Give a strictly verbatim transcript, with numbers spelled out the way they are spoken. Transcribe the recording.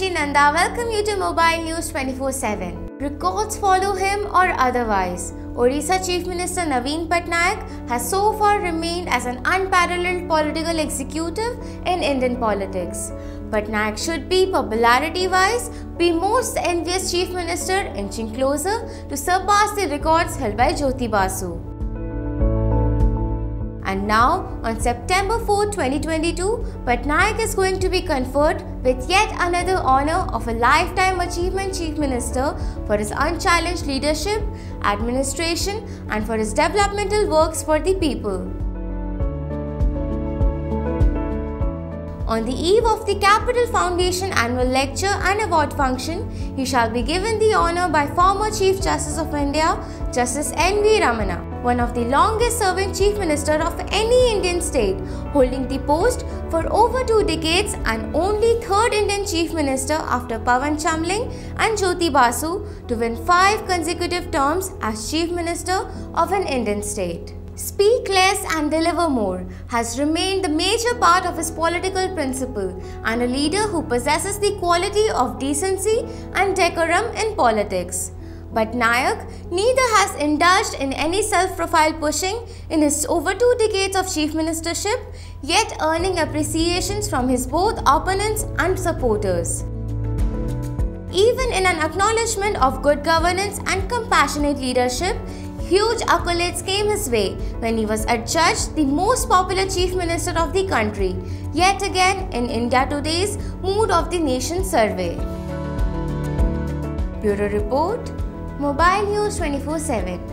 Ayushinanda, welcome you to Mobile News twenty-four seven. Records follow him or otherwise. Odisha Chief Minister Naveen Patnaik has so far remained as an unparalleled political executive in Indian politics. Patnaik should be, popularity-wise, the most envious Chief Minister, inching closer to surpass the records held by Jyoti Basu. And now, on September fourth, twenty twenty-two, Patnaik is going to be conferred with yet another honour of a Lifetime Achievement Chief Minister for his unchallenged leadership, administration and for his developmental works for the people. On the eve of the Capital Foundation annual lecture and award function, he shall be given the honour by former Chief Justice of India, Justice N V Ramana, one of the longest-serving Chief Minister of any Indian state, holding the post for over two decades and only third Indian Chief Minister after Pawan Chamling and Jyoti Basu to win five consecutive terms as Chief Minister of an Indian state. Speak less and deliver more has remained the major part of his political principle, and a leader who possesses the quality of decency and decorum in politics. But Nayak neither has indulged in any self-profile pushing in his over two decades of chief ministership, yet earning appreciations from his both opponents and supporters. Even in an acknowledgement of good governance and compassionate leadership, huge accolades came his way when he was adjudged the most popular chief minister of the country, yet again in India Today's Mood of the Nation survey. Bureau Report, Mobile News twenty-four seven.